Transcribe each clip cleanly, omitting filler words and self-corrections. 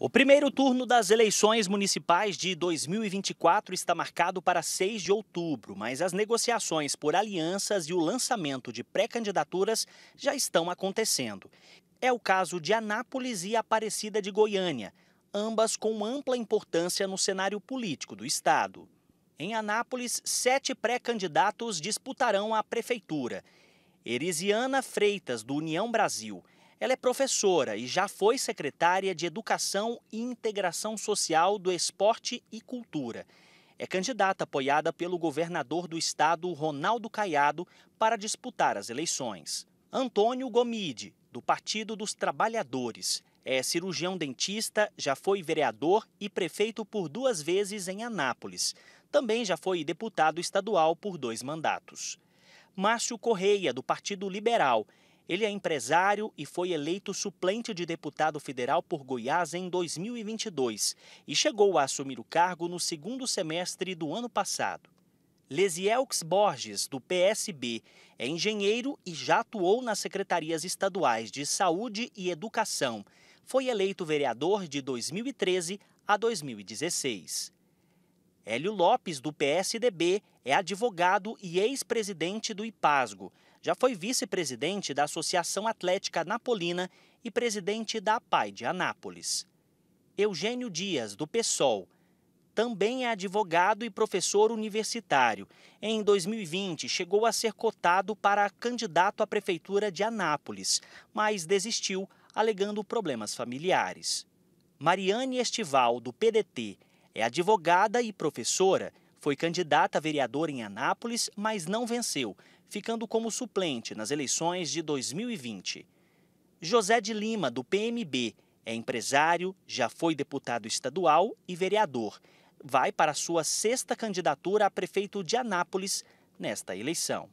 O primeiro turno das eleições municipais de 2024 está marcado para 6 de outubro, mas as negociações por alianças e o lançamento de pré-candidaturas já estão acontecendo. É o caso de Anápolis e Aparecida de Goiânia, ambas com ampla importância no cenário político do estado. Em Anápolis, 7 pré-candidatos disputarão a prefeitura. Erisiana Freitas, do União Brasil. Ela é professora e já foi secretária de Educação e Integração Social do Esporte e Cultura. É candidata apoiada pelo governador do estado, Ronaldo Caiado, para disputar as eleições. Antônio Gomide, do Partido dos Trabalhadores. É cirurgião dentista, já foi vereador e prefeito por 2 vezes em Anápolis. Também já foi deputado estadual por 2 mandatos. Márcio Correia, do Partido Liberal. Ele é empresário e foi eleito suplente de deputado federal por Goiás em 2022 e chegou a assumir o cargo no segundo semestre do ano passado. Lesielx Borges, do PSB, é engenheiro e já atuou nas secretarias estaduais de Saúde e Educação. Foi eleito vereador de 2013 a 2016. Hélio Lopes, do PSDB, é advogado e ex-presidente do IPASGO. Já foi vice-presidente da Associação Atlética Anapolina e presidente da APA de Anápolis. Eugênio Dias, do PSOL, também é advogado e professor universitário. Em 2020, chegou a ser cotado para candidato à prefeitura de Anápolis, mas desistiu, alegando problemas familiares. Mariane Estival, do PDT, é advogada e professora. Foi candidata a vereadora em Anápolis, mas não venceu, ficando como suplente nas eleições de 2020. José de Lima, do PMB, é empresário, já foi deputado estadual e vereador. Vai para a sua 6ª candidatura a prefeito de Anápolis nesta eleição.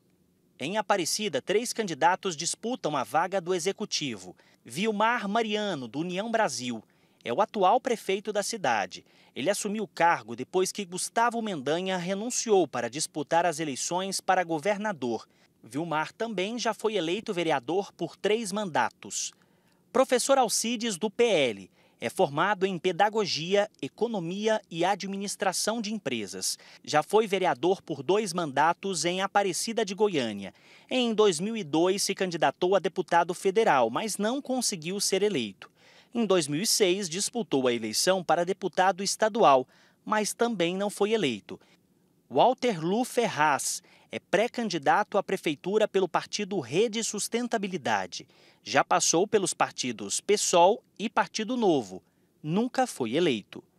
Em Aparecida, 3 candidatos disputam a vaga do executivo. Vilmar Mariano, do União Brasil. É o atual prefeito da cidade. Ele assumiu o cargo depois que Gustavo Mendanha renunciou para disputar as eleições para governador. Vilmar também já foi eleito vereador por 3 mandatos. Professor Alcides, do PL, é formado em Pedagogia, Economia e Administração de Empresas. Já foi vereador por 2 mandatos em Aparecida de Goiânia. Em 2002, se candidatou a deputado federal, mas não conseguiu ser eleito. Em 2006, disputou a eleição para deputado estadual, mas também não foi eleito. Walter Lou Ferraz é pré-candidato à prefeitura pelo partido Rede Sustentabilidade. Já passou pelos partidos PSOL e Partido Novo. Nunca foi eleito.